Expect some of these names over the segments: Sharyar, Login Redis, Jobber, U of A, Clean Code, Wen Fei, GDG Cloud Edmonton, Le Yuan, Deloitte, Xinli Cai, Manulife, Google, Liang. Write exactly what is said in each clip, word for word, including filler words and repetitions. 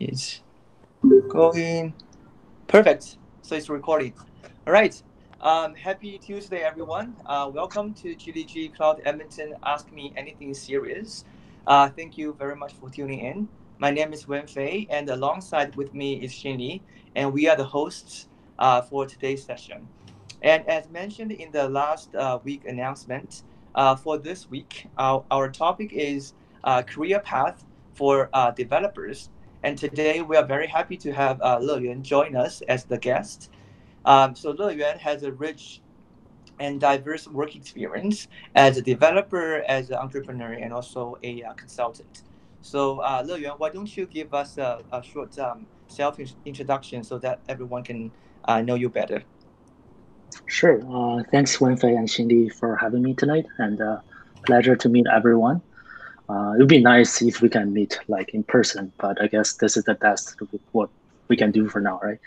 is going. Perfect. So it's recording. All right. Um, happy Tuesday, everyone. Uh, welcome to G D G Cloud Edmonton Ask Me Anything series. Uh, thank you very much for tuning in. My name is Wen Fei, and alongside with me is Xinli, and we are the hosts uh, for today's session. And as mentioned in the last uh, week announcement, uh, for this week, uh, our topic is uh, career path for uh, developers. And today we are very happy to have uh, Le Yuan join us as the guest. Um, so Le Yuan has a rich and diverse work experience as a developer, as an entrepreneur, and also a uh, consultant. So uh, Le Yuan, why don't you give us a, a short um, self-introduction so that everyone can uh, know you better? Sure. Uh, thanks, Wenfei and Xinli, for having me tonight, and uh, pleasure to meet everyone. Uh, it would be nice if we can meet like in person, but I guess this is the best what we can do for now, right?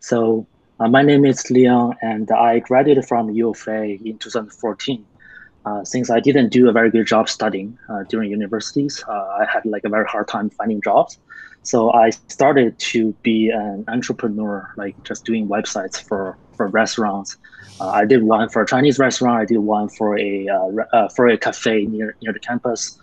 So uh, my name is Liang, and I graduated from U of A in two thousand fourteen. Uh, since I didn't do a very good job studying uh, during universities, uh, I had like a very hard time finding jobs. So I started to be an entrepreneur, like just doing websites for, for restaurants. Uh, I did one for a Chinese restaurant. I did one for a uh, uh, for a cafe near near the campus.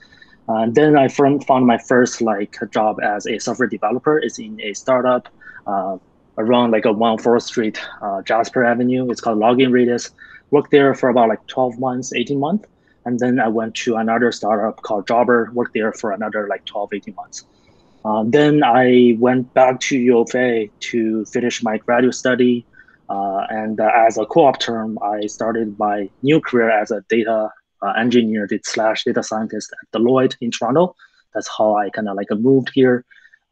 Uh, and then I found my first like job as a software developer. It's in a startup uh, around like a one fourth street, uh, Jasper Avenue. It's called Login Redis. Worked there for about like twelve months, eighteen months. And then I went to another startup called Jobber. Worked there for another like twelve, eighteen months. Uh, then I went back to U of A to finish my graduate study. Uh, and uh, as a co-op term, I started my new career as a data Uh, engineer slash data scientist at Deloitte in Toronto. That's how I kind of like moved here,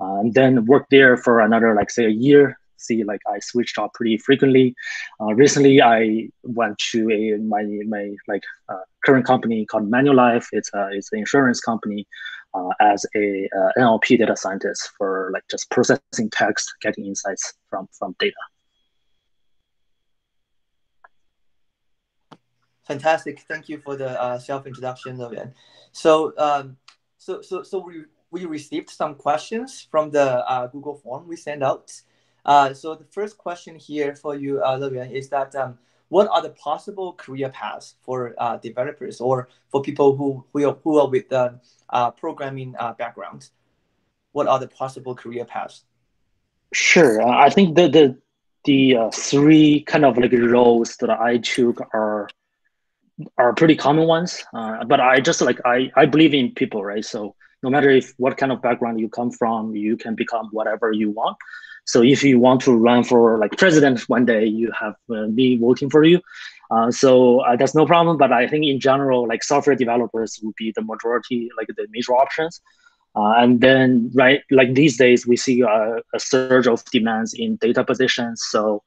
uh, and then worked there for another like say a year. See, like I switched up pretty frequently. Uh, recently, I went to a my my like uh, current company called Manulife. It's a it's an insurance company, uh, as a uh, N L P data scientist for like just processing text, getting insights from from data. Fantastic. Thank you for the uh, self-introduction, Logan. So, um, so, so, so we, we received some questions from the uh, Google form we sent out. Uh, so the first question here for you, uh, Logan, is that um, what are the possible career paths for uh, developers or for people who, who, are, who are with the uh, programming uh, background? What are the possible career paths? Sure. Uh, I think the, the, the uh, three kind of like roles that I took are are pretty common ones, uh, but I just like, I, I believe in people, right? So no matter if what kind of background you come from, you can become whatever you want. So if you want to run for like president one day, you have uh, me voting for you. Uh, so uh, that's no problem. But I think in general, like software developers will be the majority, like the major options. Uh, and then, right, like these days we see a, a surge of demands in data positions. So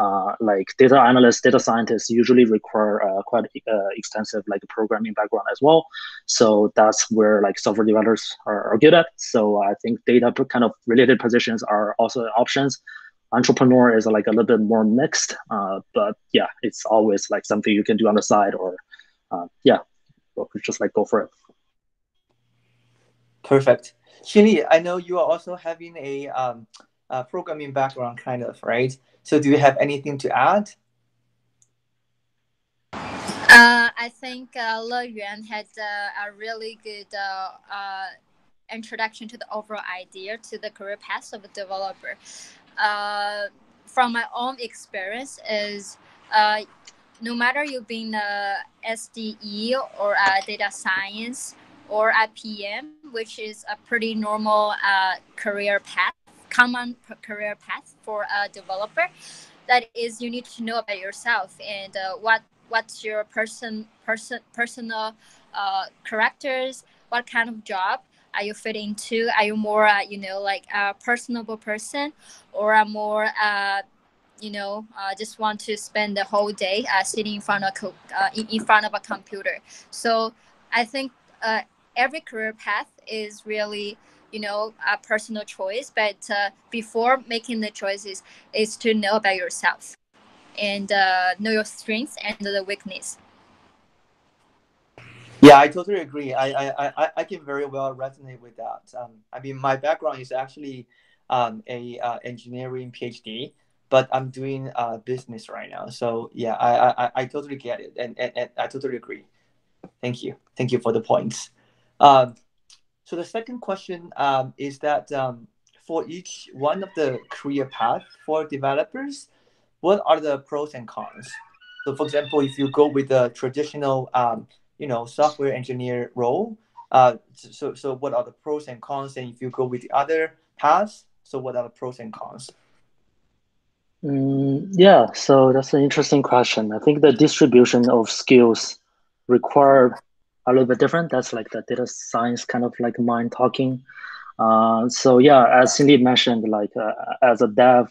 Uh, like data analysts, data scientists usually require uh, quite uh, extensive like programming background as well. So that's where like software developers are, are good at. So I think data kind of related positions are also options. Entrepreneur is like a little bit more mixed, uh, but yeah, it's always like something you can do on the side or uh, yeah, just like go for it. Perfect. Xinli, I know you are also having a um, uh, programming background kind of, right? So do you have anything to add? Uh, I think uh, Le Yuan had uh, a really good uh, uh, introduction to the overall idea to the career path of a developer. Uh, from my own experience is uh, no matter you've been a S D E or a data science or a P M, which is a pretty normal uh, career path, common career path for a developer, that is you need to know about yourself and uh, what what's your person person personal uh, characters, what kind of job are you fit into, are you more uh, you know like a personable person or a more uh, you know uh, just want to spend the whole day uh, sitting in front of co uh, in front of a computer. So I think uh, every career path is really you know, a personal choice, but uh, before making the choices is to know about yourself and uh, know your strengths and the weakness. Yeah, I totally agree. I I, I, I can very well resonate with that. Um, I mean, my background is actually um, a uh, engineering PhD, but I'm doing uh, business right now. So yeah, I I, I totally get it, and, and, and I totally agree. Thank you, thank you for the points. Um, so the second question um, is that um, for each one of the career paths for developers, what are the pros and cons? So for example, if you go with the traditional, um, you know, software engineer role, uh, so, so what are the pros and cons? And if you go with the other paths, so what are the pros and cons? Mm, yeah, so that's an interesting question. I think the distribution of skills required a little bit different. That's like the data science kind of like mind talking. Uh, so yeah, as Cindy mentioned, like uh, as a dev,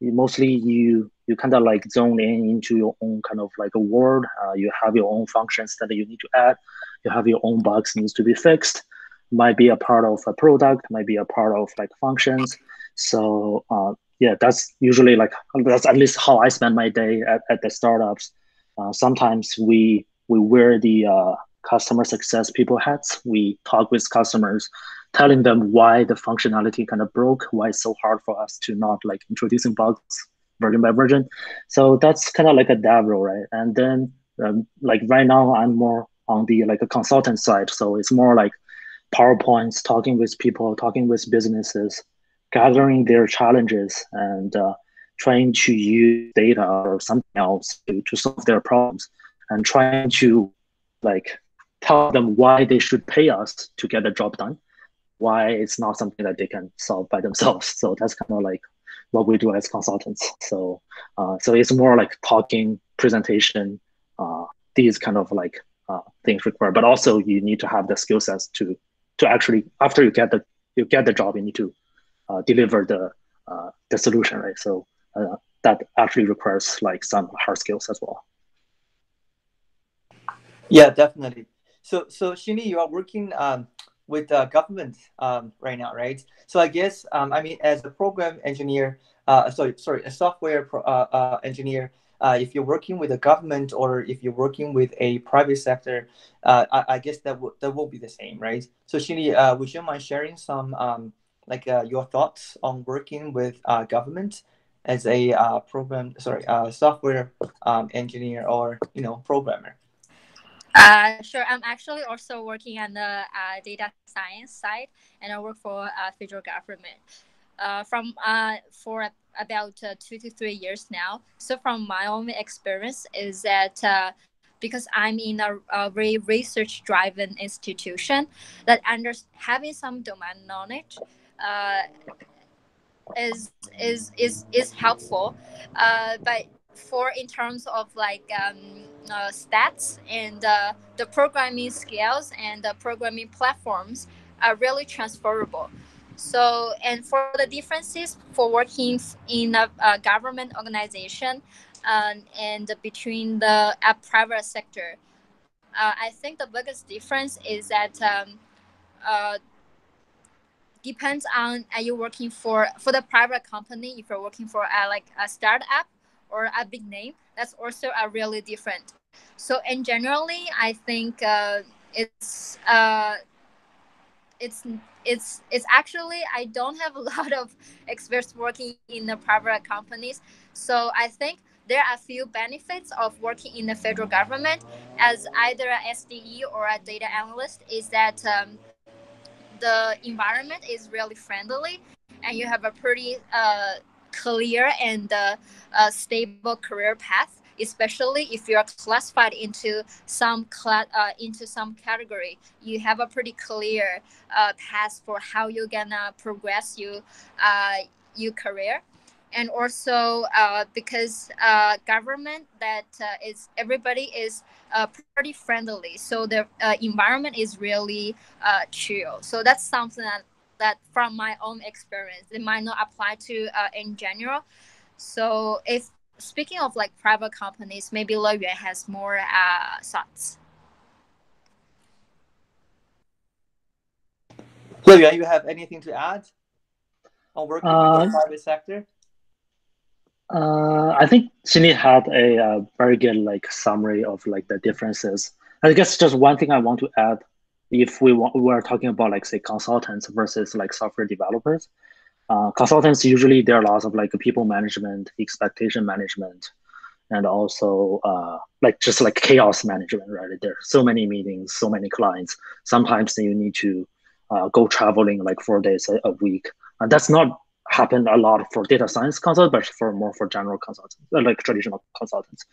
you mostly you you kind of like zone in into your own kind of like a world. Uh, you have your own functions that you need to add. You have your own bugs needs to be fixed. Might be a part of a product, might be a part of like functions. So uh, yeah, that's usually like, that's at least how I spend my day at, at the startups. Uh, sometimes we we wear the uh, customer success people hats. We talk with customers, telling them why the functionality kind of broke, why it's so hard for us to not like introducing bugs version by version. So that's kind of like a dev role, right? And then um, like right now I'm more on the like a consultant side. So it's more like PowerPoints, talking with people, talking with businesses, gathering their challenges and uh, trying to use data or something else to, to solve their problems and trying to like tell them why they should pay us to get the job done, why it's not something that they can solve by themselves. So that's kind of like what we do as consultants. So uh, so it's more like talking, presentation, uh, these kind of like uh, things required. But also you need to have the skill sets to to actually, after you get the you get the job, you need to uh, deliver the uh, the solution, right? So uh, that actually requires like some hard skills as well. Yeah, definitely. So so Xinli, you are working Um... with the uh, government um, right now, right? So I guess, um, I mean, as a program engineer, uh, sorry, sorry, a software pro, uh, uh, engineer, uh, if you're working with a government or if you're working with a private sector, uh, I, I guess that, that will be the same, right? So Xinli, uh, would you mind sharing some, um, like uh, your thoughts on working with uh, government as a uh, program, sorry, uh, software um, engineer or, you know, programmer? Uh, sure. I'm actually also working on the uh, data science side, and I work for uh, federal government uh, from uh, for about uh, two to three years now. So from my own experience is that uh, because I'm in a, a very research-driven institution, that under having some domain knowledge uh, is is is is helpful, uh, but. For in terms of like um, uh, stats and uh, the programming skills and the programming platforms are really transferable. So, and for the differences for working in a, a government organization um, and between the uh, private sector, uh, I think the biggest difference is that um, uh, depends on are you working for for the private company, if you're working for uh, like a startup or a big name, that's also a really different. So, and generally, I think uh, it's uh, it's it's it's actually I don't have a lot of experience working in the private companies. So I think there are a few benefits of working in the federal government as either a S D E or a data analyst is that um, the environment is really friendly, and you have a pretty uh, clear and uh, uh, stable career path, especially if you are classified into some cl uh, into some category. You have a pretty clear uh, path for how you're gonna progress you uh, your career, and also uh, because uh, government that uh, is everybody is uh, pretty friendly, so the uh, environment is really uh, chill. So that's something that. That from my own experience, it might not apply to uh, in general. So if speaking of like private companies, maybe Le Yuan has more uh, thoughts. Le Yuan, you have anything to add on working uh, with the private sector? Uh, I think Xinli had a uh, very good like summary of like the differences. I guess just one thing I want to add. If we want, we are talking about like say consultants versus like software developers, Uh, consultants, usually there are lots of like people management, expectation management, and also uh, like just like chaos management, right? There are so many meetings, so many clients. Sometimes you need to uh, go traveling like four days a, a week. And that's not happened a lot for data science consultants, but for more for general consultants, like traditional consultants.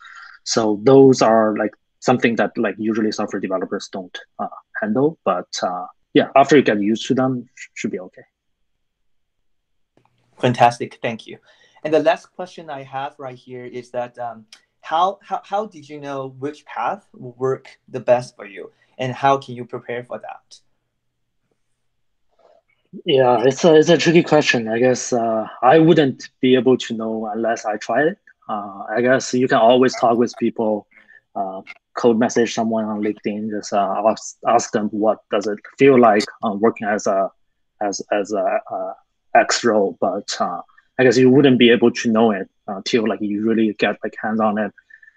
So those are like something that like usually software developers don't uh, handle. But uh, yeah, after you get used to them, should be okay. Fantastic, thank you. And the last question I have right here is that um, how, how how did you know which path will work the best for you, and how can you prepare for that? Yeah, it's a it's a tricky question. I guess uh, I wouldn't be able to know unless I tried it. Uh, I guess you can always talk with people, uh, code message someone on LinkedIn, just uh, ask ask them what does it feel like uh, working as a as as a, a X role, but uh, I guess you wouldn't be able to know it until like you really get like hands on it,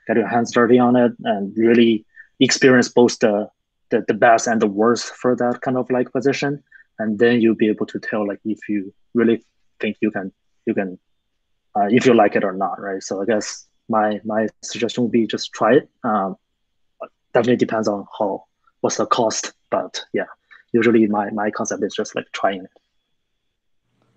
get your hands dirty on it, and really experience both the, the the best and the worst for that kind of like position, and then you'll be able to tell like if you really think you can you can uh, if you like it or not, right? So I guess my my suggestion would be just try it. Um, definitely depends on how what's the cost, but yeah, usually my my concept is just like trying it.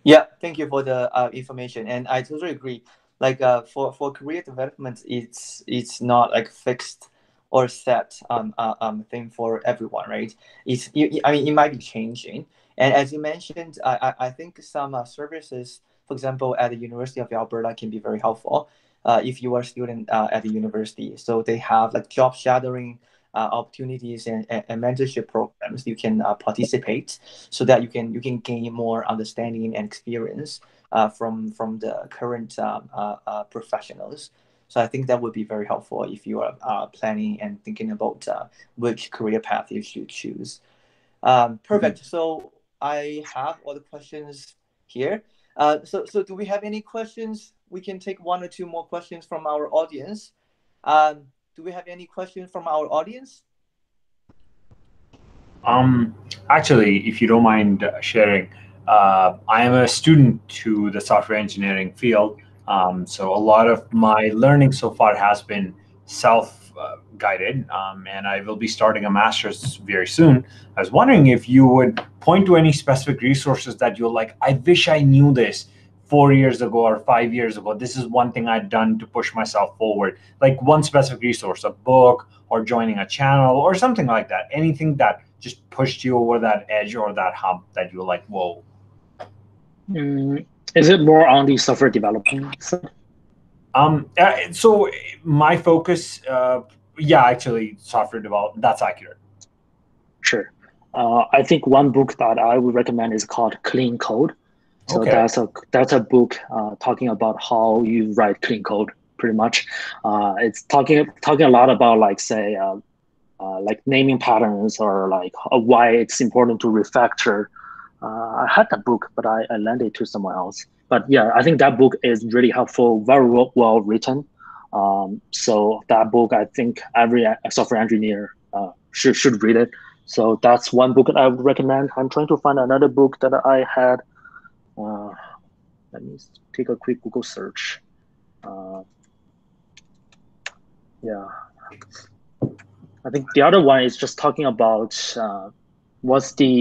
Yeah, thank you for the uh, information, and I totally agree. Like uh, for for career development, it's it's not like fixed or set um, uh, um thing for everyone, right? It's you, I mean it might be changing, and as you mentioned, I I think some uh, services, for example, at the University of Alberta, can be very helpful uh, if you are a student uh, at the university. So they have like job shadowing Uh, opportunities and, and, and mentorship programs you can uh, participate, so that you can you can gain more understanding and experience uh, from from the current um, uh, uh, professionals. So I think that would be very helpful if you are uh, planning and thinking about uh, which career path you should choose. Um, perfect. Mm-hmm. So I have all the questions here. Uh, so so do we have any questions? We can take one or two more questions from our audience. Um, Do we have any questions from our audience? Um, actually, if you don't mind sharing, uh, I am a student to the software engineering field. Um, so a lot of my learning so far has been self-guided, um, and I will be starting a master's very soon. I was wondering if you would point to any specific resources that you're like, I wish I knew this four years ago or five years ago, this is one thing I've done to push myself forward. Like one specific resource, a book or joining a channel or something like that. Anything that just pushed you over that edge or that hump that you were like, whoa. Mm, is it more on the software development side? Um, uh, so my focus, uh, yeah, actually software development, that's accurate. Sure. Uh, I think one book that I would recommend is called Clean Code. So okay. that's a that's a book uh, talking about how you write clean code, pretty much. Uh, it's talking talking a lot about like say uh, uh, like naming patterns or like uh, why it's important to refactor. Uh, I had that book, but I, I lent it to someone else. But yeah, I think that book is really helpful, very well, well written. Um, so that book, I think every software engineer uh, should should read it. So that's one book that I would recommend. I'm trying to find another book that I had. Uh, let me take a quick Google search. Uh, yeah, I think the other one is just talking about uh, what's the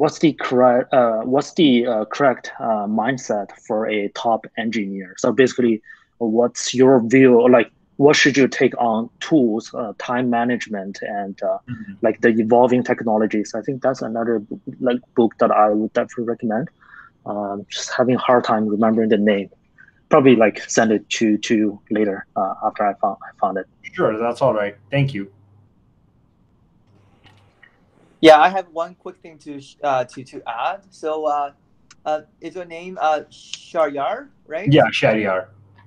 what's the correct uh, what's the uh, correct uh, mindset for a top engineer. So basically, what's your view? Like, what should you take on tools, uh, time management, and uh, mm-hmm. like the evolving technologies? I think that's another like book that I would definitely recommend. Um, just having a hard time remembering the name. Probably like send it to to you later uh, after I found I found it. Sure, that's all right. Thank you. Yeah, I have one quick thing to uh, to to add. So, uh, uh, is your name uh, Sharyar, right? Yeah, Sharyar.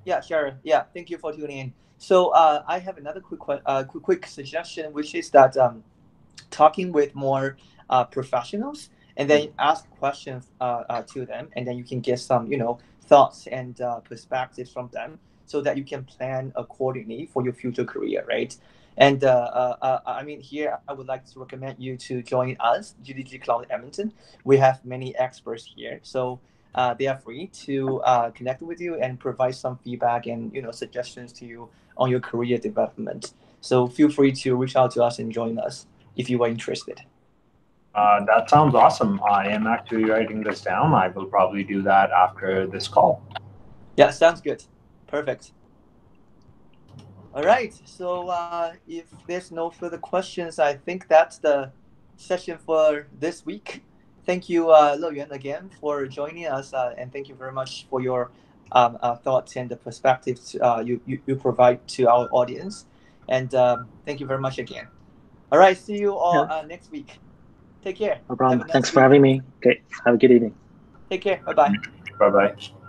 Yeah, Sharyar. Yeah, thank you for tuning in. So, uh, I have another quick uh, quick quick suggestion, which is that um, talking with more uh, professionals. And then ask questions uh, uh, to them, and then you can get some, you know, thoughts and uh, perspectives from them, so that you can plan accordingly for your future career, right? And uh, uh, I mean, here I would like to recommend you to join us, G D G Cloud Edmonton. We have many experts here, so uh, they are free to uh, connect with you and provide some feedback and, you know, suggestions to you on your career development. So feel free to reach out to us and join us if you are interested. Uh, that sounds awesome. I am actually writing this down. I will probably do that after this call. Yeah, sounds good. Perfect. All right. So uh, if there's no further questions, I think that's the session for this week. Thank you, uh, Le Yuan, again for joining us. Uh, and thank you very much for your um, uh, thoughts and the perspectives uh, you, you, you provide to our audience. And um, thank you very much again. All right. See you all yeah. uh, next week. Take care. No problem. Thanks for having me. Okay. Have a good evening. Take care. Bye-bye. Bye-bye.